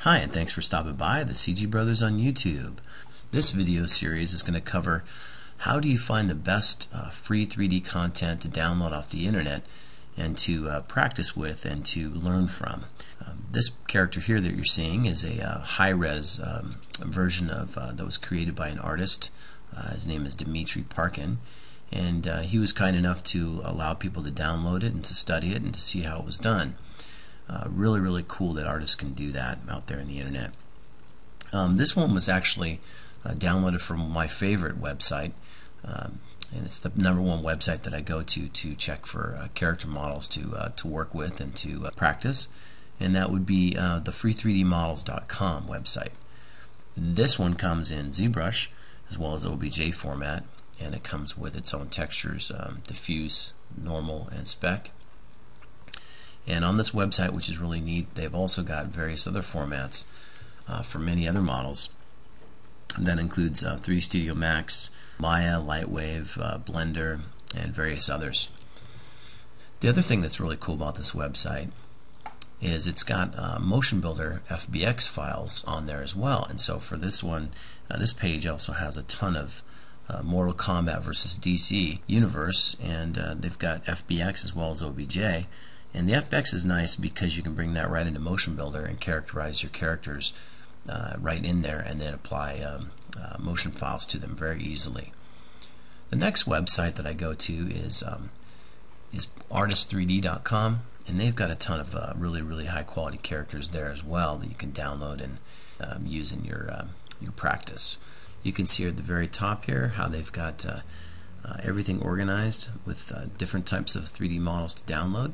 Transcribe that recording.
Hi, and thanks for stopping by the CG Brothers on YouTube. This video series is going to cover how do you find the best free 3D content to download off the internet and to practice with and to learn from. This character here that you're seeing is a high-res version of that was created by an artist. His name is Dimitri Parkin, and he was kind enough to allow people to download it and to study it and to see how it was done. Really, really cool that artists can do that out there in the internet. This one was actually downloaded from my favorite website, and it's the #1 website that I go to check for character models to work with and to practice, and that would be the free3dmodels.com website. This one comes in ZBrush as well as OBJ format, and it comes with its own textures, diffuse, normal, and spec. And on this website, which is really neat, they've also got various other formats for many other models. And that includes 3D Studio Max, Maya, Lightwave, Blender, and various others. The other thing that's really cool about this website is it's got motion builder FBX files on there as well. And so for this one, this page also has a ton of Mortal Kombat versus DC universe, and they've got FBX as well as OBJ. And the FBX is nice because you can bring that right into Motion Builder and characterize your characters right in there, and then apply motion files to them very easily. The next website that I go to is Artist3D.com, and they've got a ton of really, really high quality characters there as well that you can download and use in your practice. You can see at the very top here how they've got everything organized with different types of 3D models to download.